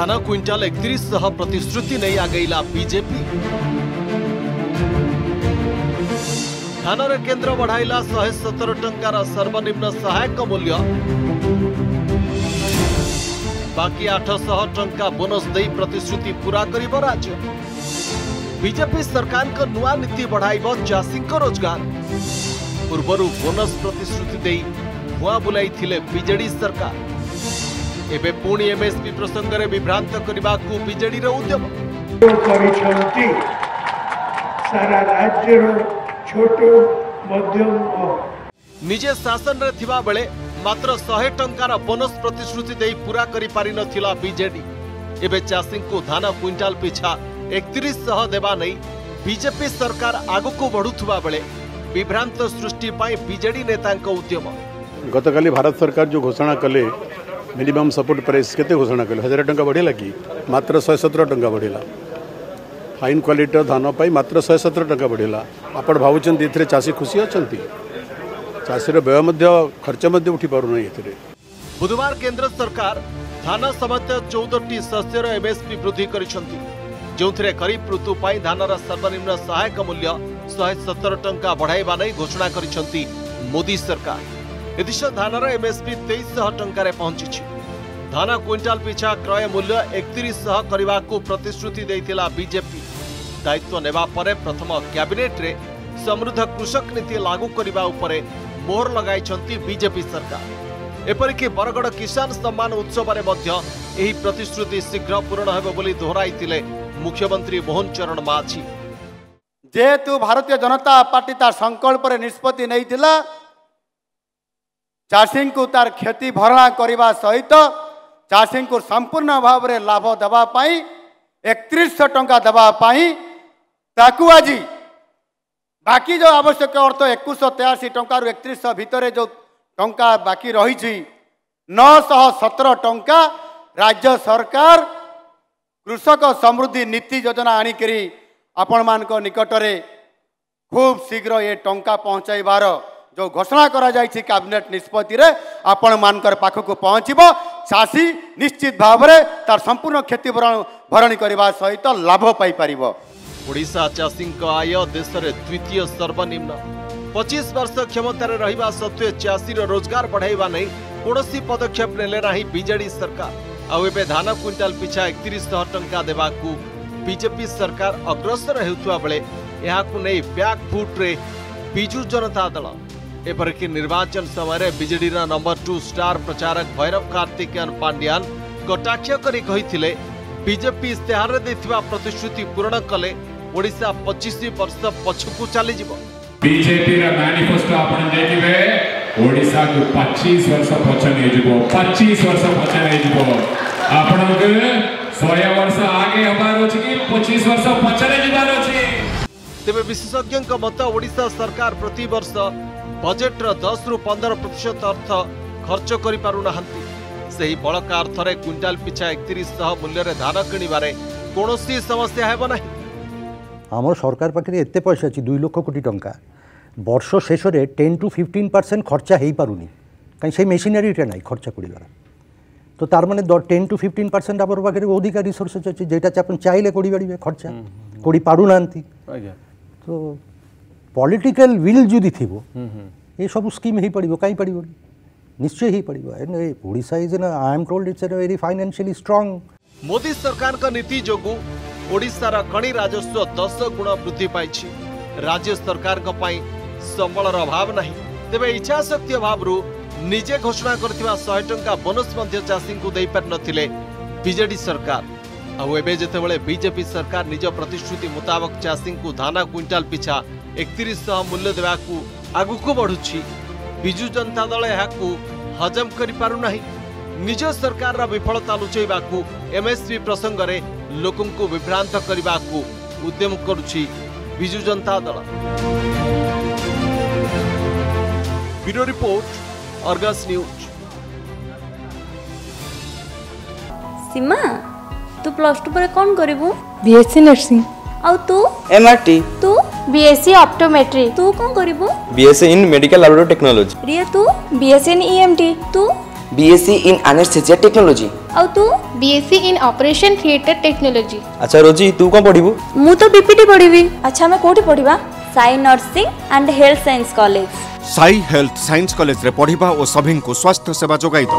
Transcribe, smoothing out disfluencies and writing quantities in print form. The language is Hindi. धान क्विंटाल 3100 प्रतिश्रुति नहीं आगेला बीजेपी। धान केन्द्र बढ़ाइला 117 टंकार सर्वनिम्न सहायक मूल्य, बाकी 800 टंका बोनस दे प्रतिश्रुति पूरा करिब राज्य। बीजेपी सरकार का नुआ नीति बढ़ाइबो चाषी को रोजगार। पूर्वर बोनस प्रतिश्रुति दे हुआ बुलाई थिले बीजेडी सरकार। एबे पुणी एमएसपी प्रसंग में विभ्रांत करने को बीजेडी उद्यम सारा राज्य छोटो मध्यम निजे शासन रे थिबा बेले मात्र 100 टंका बोनस प्रतिश्रुति दे पूरा करि पारि नथिला बीजेडी। एबे चाषी को धान क्विंटाल पिछा 3100 देबा नै बीजेपी सरकार आगु को बढ़ुथुबा बेले विभ्रांत सृष्टि पाई बीजेडी नेतांक उद्यम। गतकाली भारत सरकार जो घोषणा कले मिनिमम सपोर्ट प्राइस केते घोषणा कले 1000 टंका बढ़ेला कि मात्र 117 टंका बढ़ेला। फाइन क्वालिटी धान पाई मात्र 117 टंका बढ़ेला। आपण भावुचंती एथरे चासी खुशी अछंती? चासी रे व्यय मध्य खर्च मध्य उठी पारु नै एथरे। बुधवार केंद्र सरकार धान समेत 14टी शस्य रो एमएसपी वृद्धि करिसंती, जोंथरे खरीफ ऋतु पाई धान रा सर्वनिम्न सहायक मूल्य 117 टंका बढ़ाइबा नै घोषणा करिसंती मोदी सरकार। एदिश धानर एमएसपी 2300 टंकारे पहुंची। धान क्विंटाल पिछा क्रय मूल्य 3100 करने को प्रतिश्रुति देइथिला बीजेपी। दायित्व नेबा परे प्रथम कैबिनेट रे समृद्ध कृषक नीति लागू करिबा उपरे मोहर लगाइछंती बीजेपी सरकार। एपरिक बरगड़ किसान सम्मान उत्सव रे मध्य एही प्रतिश्रुति शीघ्र पूर्ण हेबो बोली दोहराइथिले मुख्यमंत्री मोहन चरण माझी। जेहेतु भारतीय जनता पार्टी तार संकल्प रे निष्पत्ति नैथिला चाषी को तार क्षति भरणा करने सहित चाषी को संपूर्ण भाव में लाभ देवाई 3100 टंका देवाई ताकू आज बाकी जो आवश्यक अर्थ 2183 टंकार 3100 भितर जो टंका बाकी रही 917 टंका राज्य सरकार कृषक समृद्धि नीति योजना आणिकी आपण मान निकटने खूब शीघ्र ये टंका पहुँचाइबार जो घोषणा करा जायछि कैबिनेट निष्पत्ति रे आपण मानकर पाखकु पहुँचबो। चाषी निश्चित भाव रे तार संपूर्ण क्षति भरणी करबा सहित लाभ पाई परिबो। ओडिशा चाषी का आय देश रे द्वितीय सर्वनिम्न। 25 वर्ष क्षमतार रहिबा सत्वे चाषी रो रोजगार बढ़ाइबा नै कोनोसी पदक्षेप नेले नाही बीजेडी सरकार। आउ एबे धान क्विंटाल पिछा 3100 टंका देबाकू बीजेपी सरकार अग्रसर हेउथुवा बेले एहाकू नै बैक फुट रे बिजू जनता दल। एपरिक निर्वाचन समय बीजेडी नंबर 2 स्टार प्रचारक भैरव कार्तिक्यन पांड्यान कटाक्ष करी कहिथिले बीजेपी इस्तेहार देथिबा प्रतिश्रुति पूर्ण कले ओडिशा 25 वर्ष पछकु चली जीवो। बीजेपी रा मैनिफेस्टो आपण देखिबे ओडिशा को 25 वर्ष पछन हे जीवो 25 वर्ष पछन हे जीवो। आपण के 100 वर्ष आगे हबार अछि कि 25 वर्ष पछन जीवार अछि। तेबे विशेषज्ञ के मत ओडिशा सरकार प्रति वर्ष बजेट 10 रू 15% अर्थ खर्च कर पारना से ही बड़का अर्थ में क्विंटाल पिछा 3100 मूल्य धान किणवे कौन समस्या है ना। आम सरकार पाखे एत पैसा अच्छी 2 लाख कोटी टंका वर्ष शेष में 10 टू 15% खर्चा हो पारे कहीं से मेसीनारीटा ना खर्चा करा तो तार मैंने 10 टू 15% आम पाखे अधिका रिसोर्सेस अच्छे जेटा चाहिए कोड़ी पारे खर्चा कोड़ी पारना तो पॉलिटिकल विल जुदी थी ये सब स्कीम हो पड़ो कहीं पड़ निश्चय हो पड़ो। Odisha is an I am told it's an very financially strong. Modi सरकार का नीति जोगु ओडिशार खणी राजस्व 10 गुण वृद्धि पाई। राज्य सरकार का पाई संबल अभाव नहीं तेरे इच्छाशक्ति अभाव निजे घोषणा करथिबा 100 टंका बोनस चाषी को दे पार नथिले बीजेडी सरकार। आउ एबे जेतेबेले बीजेपी सरकार निज प्रतिश्रुति मुताबक चाषी को धान क्विंटाल पिछा 3100 मूल्य देवाकू आगुकू बढ़ुछि बिजू जनता दल याकू हजम करि पारु नाही। निज सरकार रा विफलता लुचैबाकू एमएसपी प्रसंग रे लोकंकू विभ्रांत करबाकू उद्यम करुछि Biju Janata Dal. Bureau report Argus news. Seema तू प्लस 2 पर कौन करिवु? BSc nursing. और तू? एमआरटी। तू? BSc optometry. तू कौन करिवु? BSc in medical laboratory technology. Riya तू? BSc in EMT. तू? B.Sc. in Anesthesia Technology। और तू B.Sc. in Operation Theatre Technology। अच्छा रोजी तू कौन पढ़ीबू? मु तो B.P.T. पढ़ीबी। अच्छा मैं कोठी पढ़ीबा? Science Nursing and Health Science College। Sai health science college रे पढ़ीबा और सभी को स्वास्थ्य सेवा जोगाई दो।